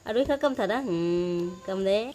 Aduh, kagum tada, kagum deh.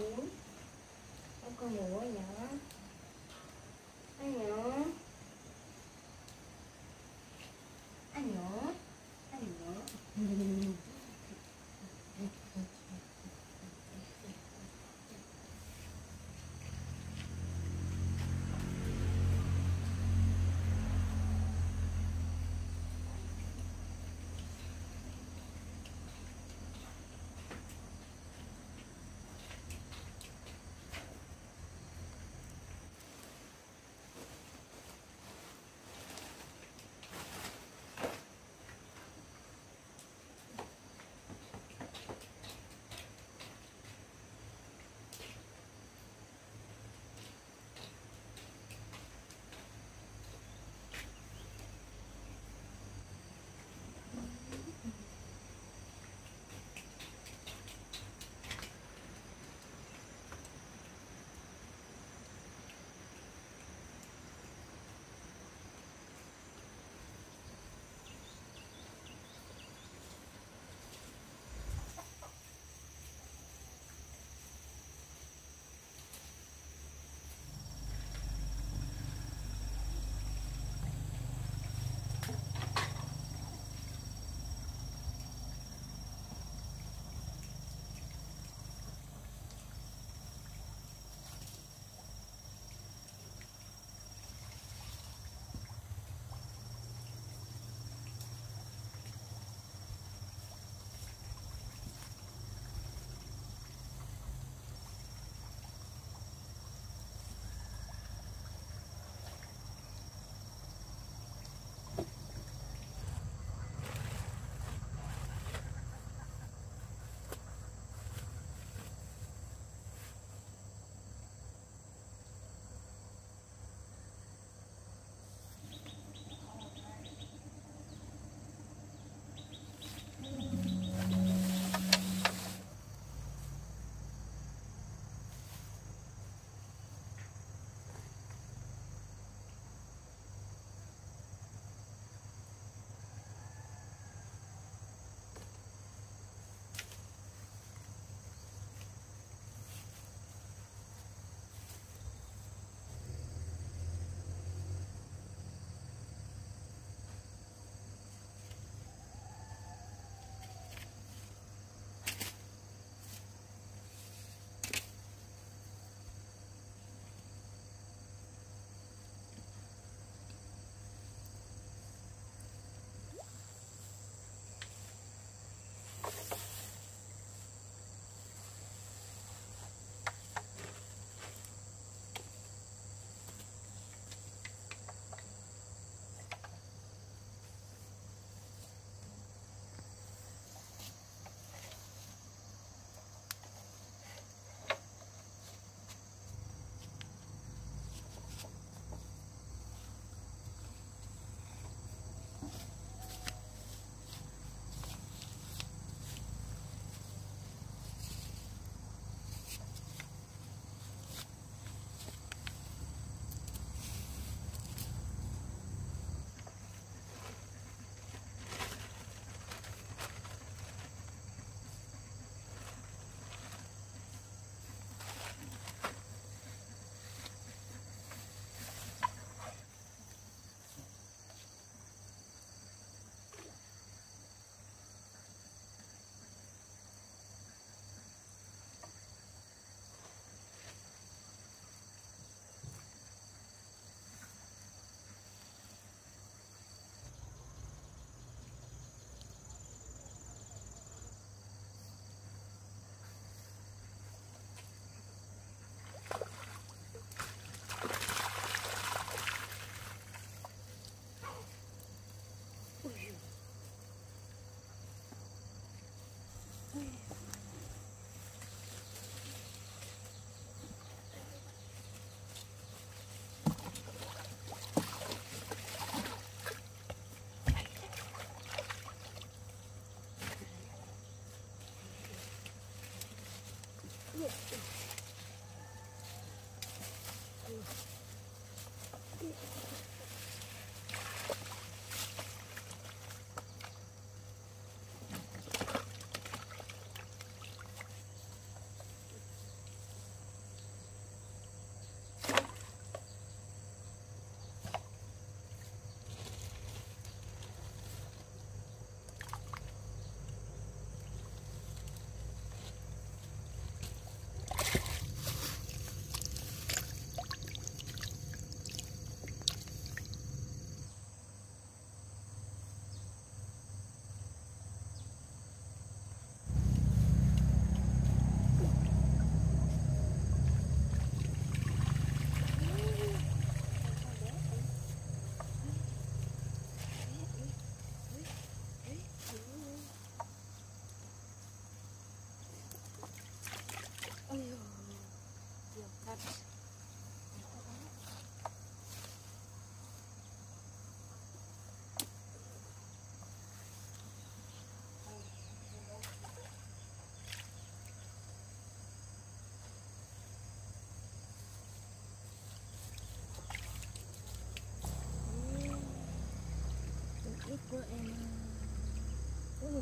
hiếm. Có con mũi nhỏ, anh nhỏ, anh nhỏ, anh nhỏ.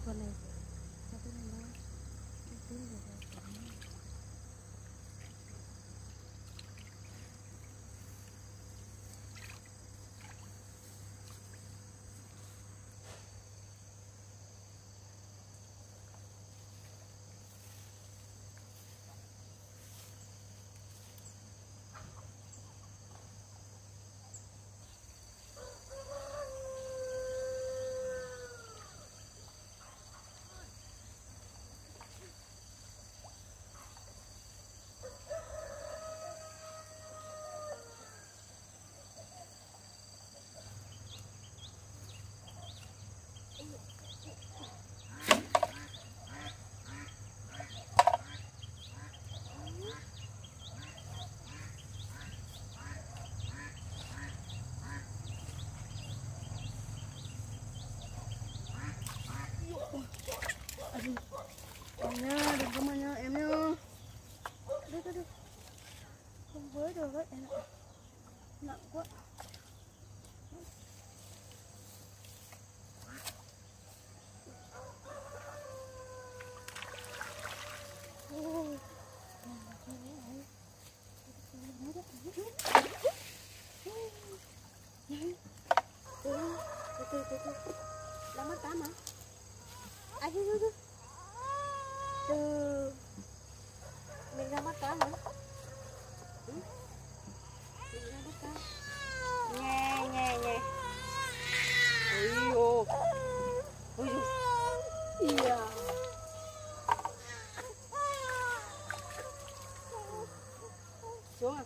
con này cho cái này nó chín rồi nha, đừng có mà nha em nhá. Đấy. Không với được đấy em ạ. Nặng quá. Từ. Làm mất tám hả? Ai chứ. Từ mình ra bắt cá hả? Mình ra bắt cá. Nhè. Ôi dồi. Dạ. Xuống à?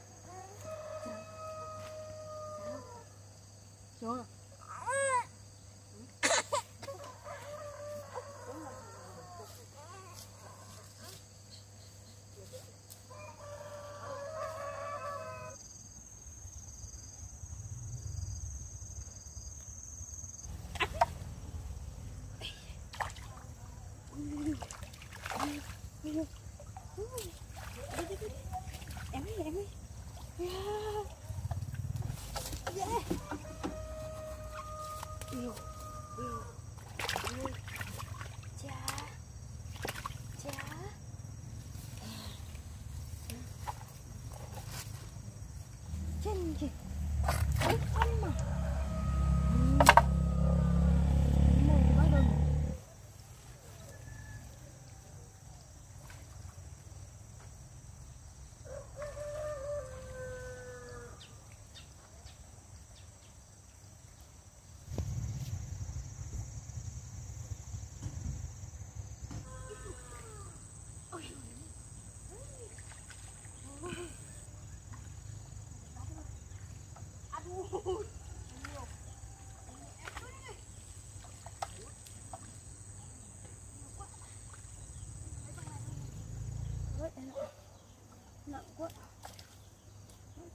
Xuống à? Em ơi. Yeah. Yêu. Cha. Nặng quá. Hơn.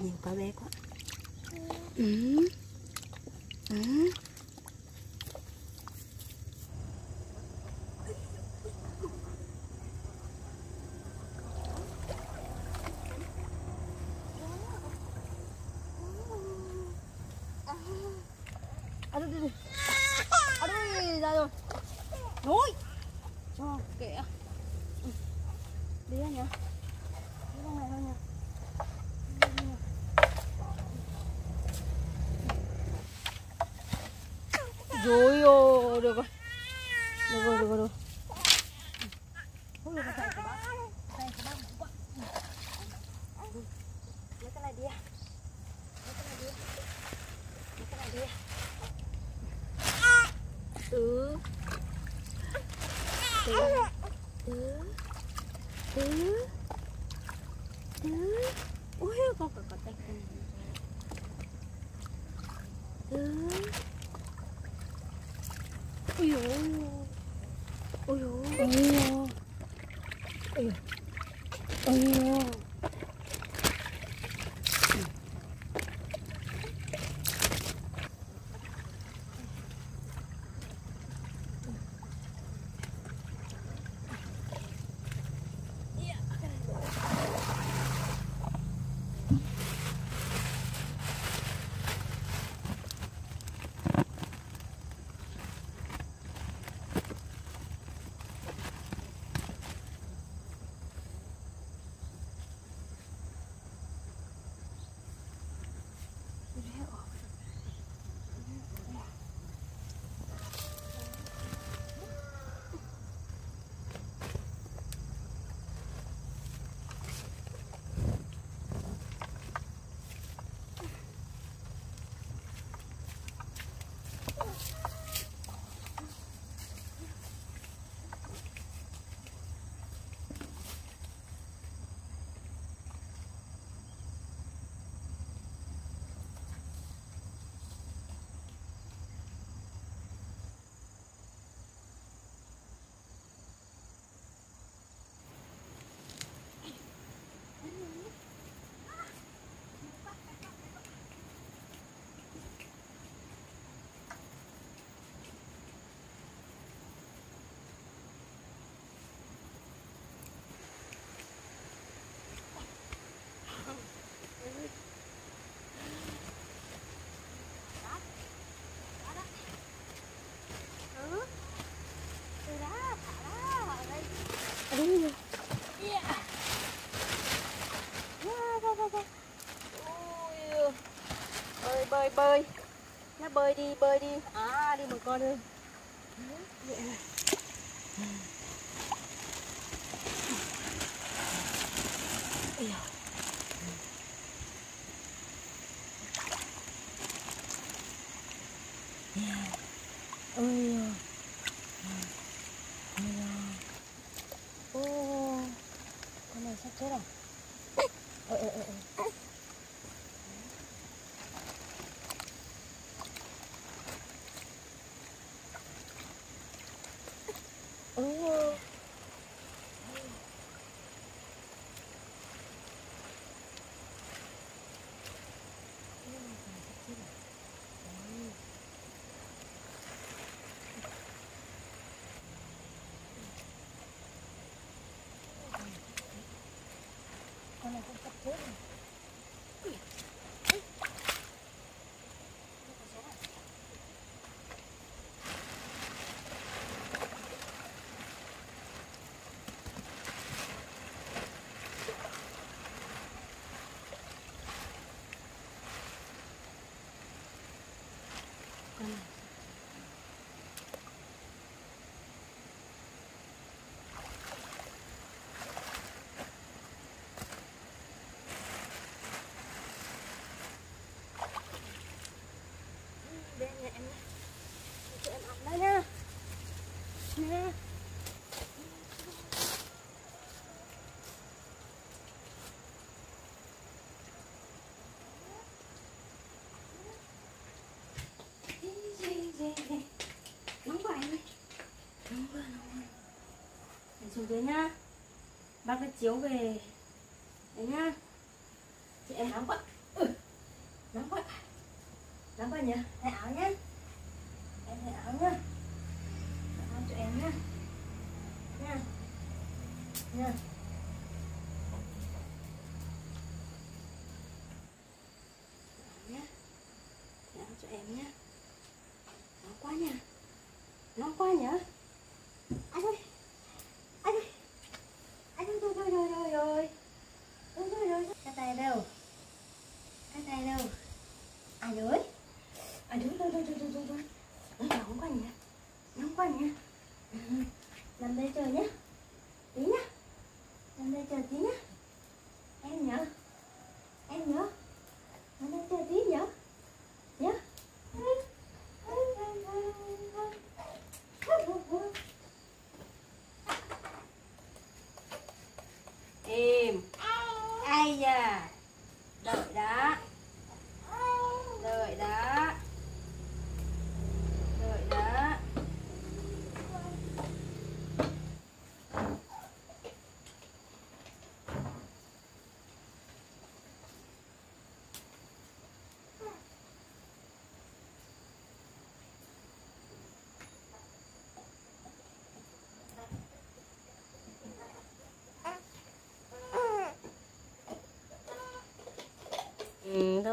Nhiều cá bé quá. Đi ra rồi. Thôi. Cho kệ. Đi ra nhỉ. Đi ra ngoài thôi nhỉ. Rồi ô, được rồi. Ôi, cái này của bác. Lấy cái này đi. Từ. 것 같다. 어휴, 어휴, 어휴, 어휴, 어휴. Bơi bơi, nó bơi đi bơi đi, à đi một con thôi. Con này sắp chết rồi. Con này cũng sắp chết rồi. Xuống dưới nhá, bác cái chiếu về đấy nhá. Chị em nóng quá, nóng quá nhỉ. Thay áo nhá, em thay áo nhá, thay áo cho em nhá, nha nha. Thay áo cho em nhá, nóng quá nhỉ, anh ơi. Nằm đây chờ nhé, tí nhá, nằm đây chờ tí nhá, em nhớ, nằm đây chờ tí nhớ, nhớ.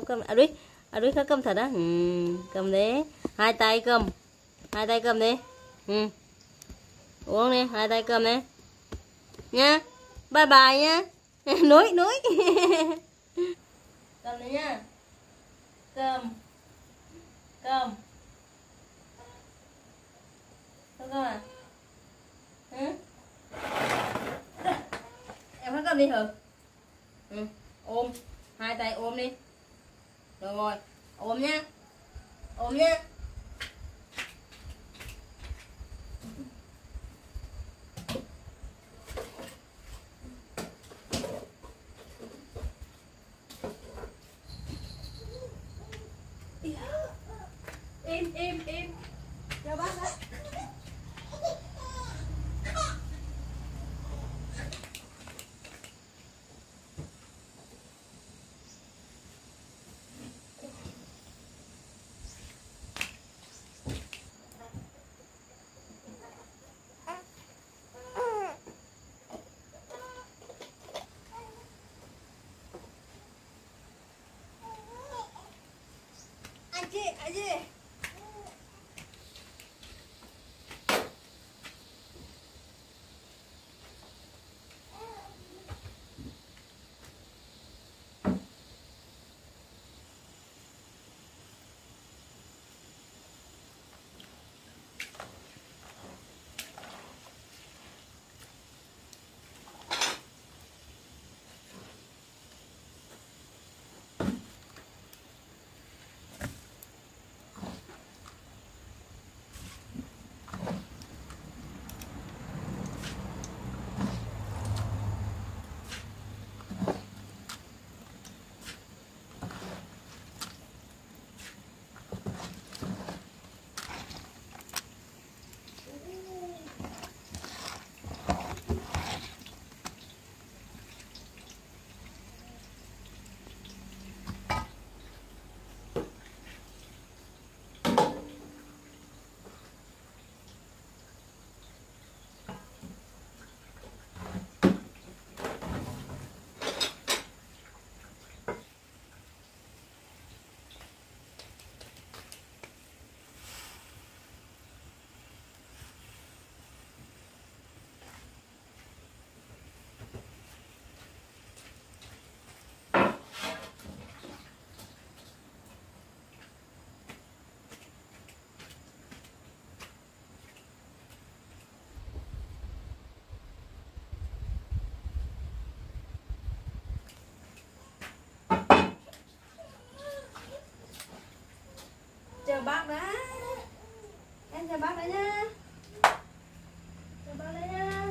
cầm Adui khá cầm thật á. Cầm thế, hai tay cầm thế. Uống đi, hai tay cầm thế nha. Bye bye nha. Núi cầm này nha. Cầm à? Em hãy cầm đi thử. Ôm, hai tay ôm đi. Được rồi, ôm nhá. Im cho bác đấy. Anh chị Chào bác đã. Em chào bác đã nha. Chào bác đã nha.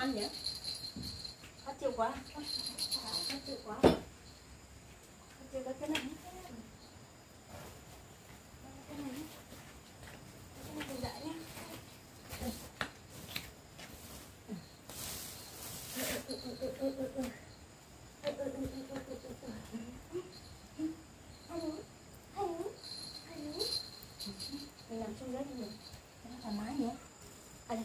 Ăn nhỉ? Khó chịu quá. Khó chịu cái này. Mình nằm xuống đấy đi mình. Nó thoải mái nhỉ? Cành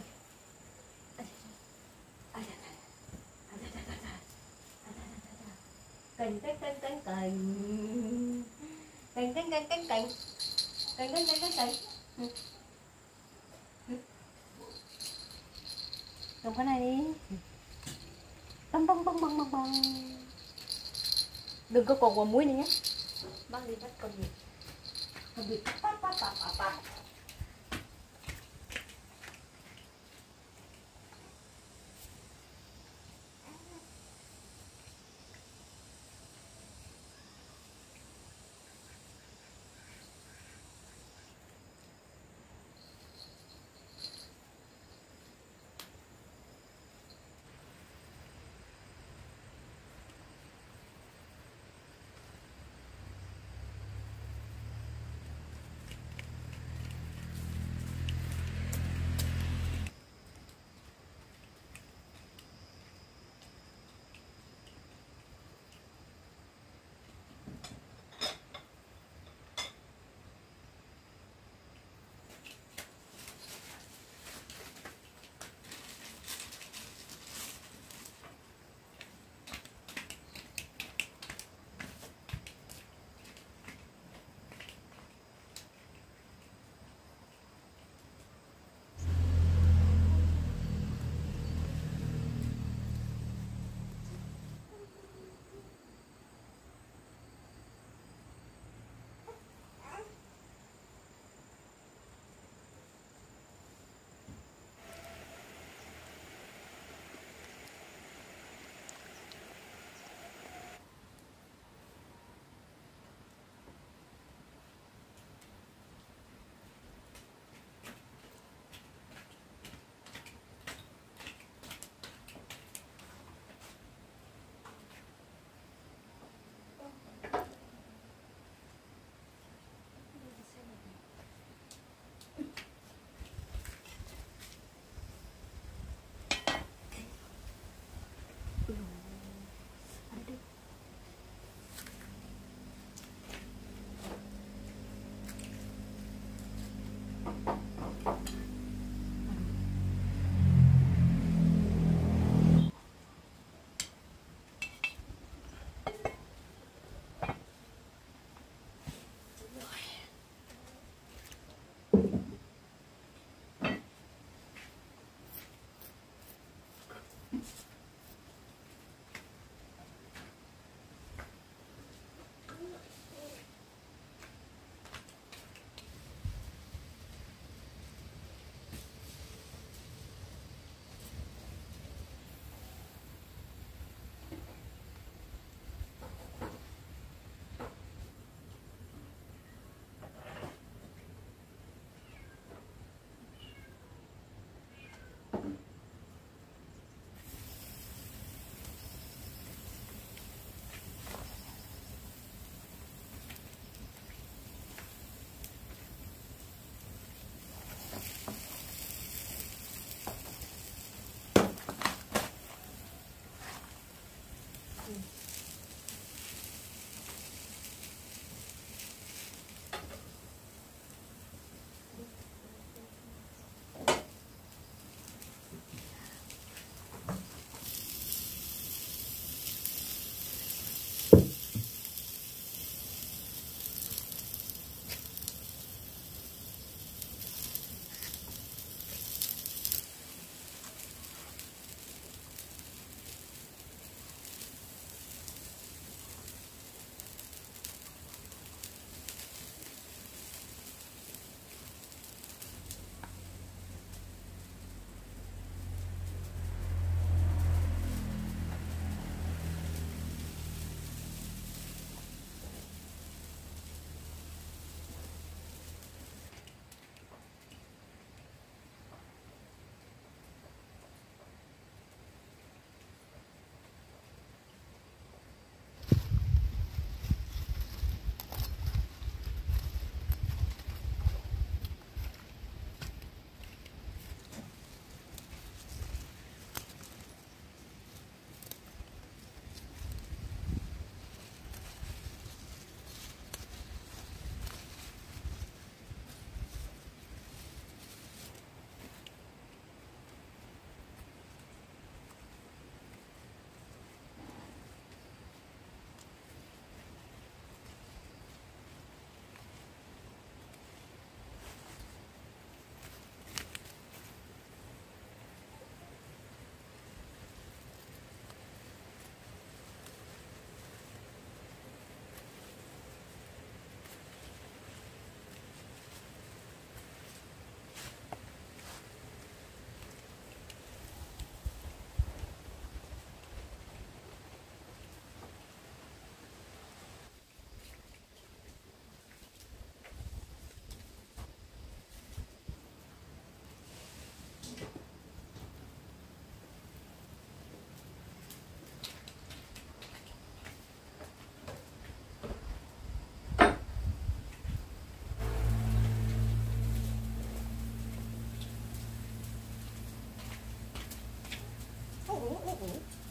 Cầm cái này đi. Băng. Đừng có cột vào mũi này nhé. Băng đi bắt con vịt. Con vịt.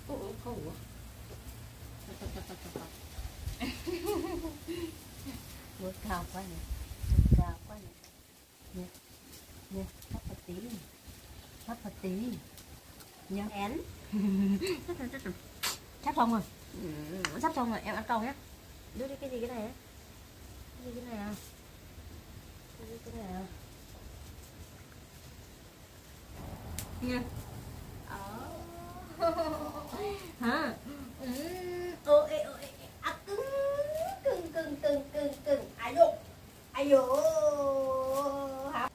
khổ quá, cao quá này, cao quá này, nhé nhé hấp một tí, nhớ én, sắp xong rồi, sắp xong rồi em ăn câu nhé, đưa đi cái gì cái này, cái gì cái này à, cái này à, nha. Hả? Ôi, à cứng, ai dụ, hả?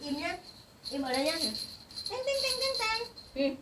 Im nhá, im ở đây nhá, tiếng.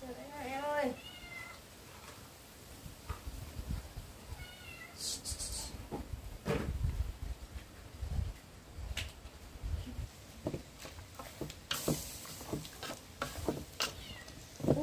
Chờ đã em ơi. Ôi.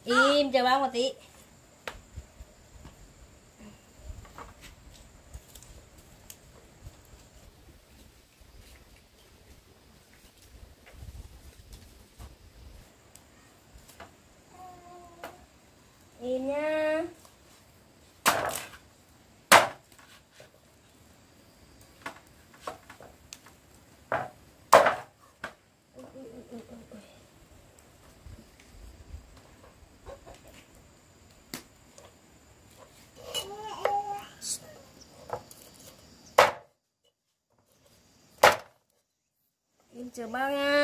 Im, chờ bao một tí. Im nha. Em chờ bao nha.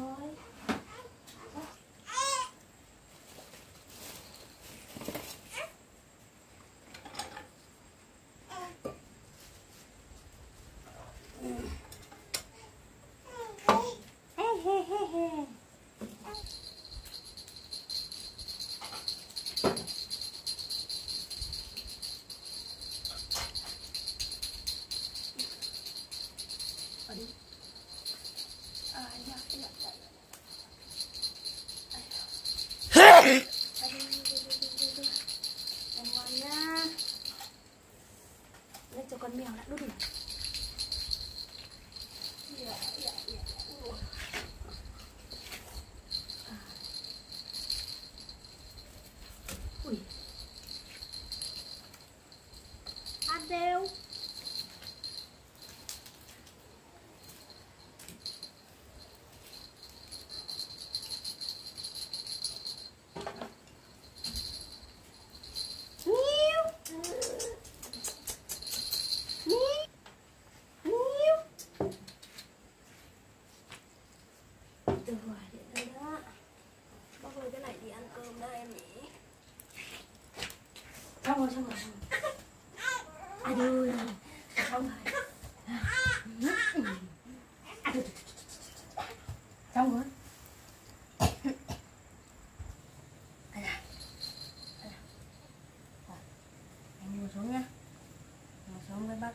thôi.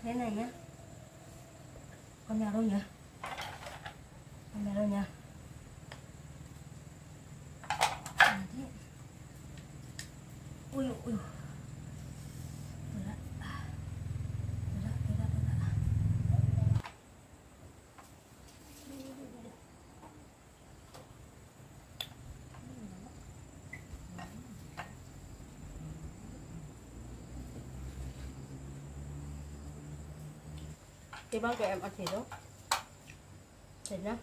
Thế này nhá. Con mèo đâu nhỉ? Con mèo đâu nhỉ? À, thế. Ui ui. Bác cho em ăn thịt đâu, thịt nhá.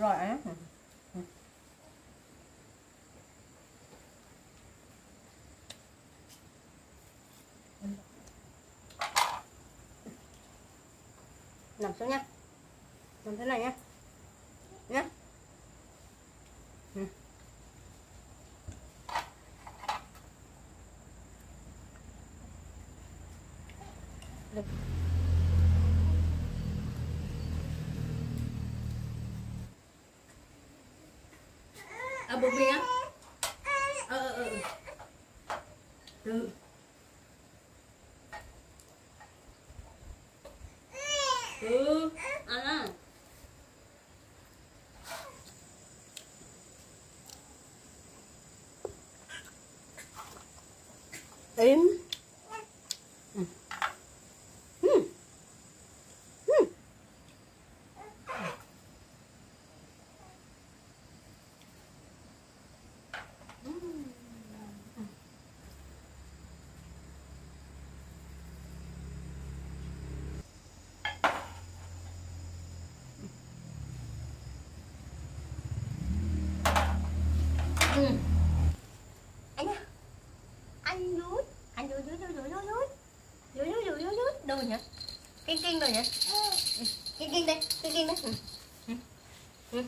Rồi á. Nằm xuống nha, nằm thế này nha, nhá. Được. À, bụng mình á. Từ. In. Đâu nhỉ? Kinh rồi nhỉ? Kinh đây, kinh đấy.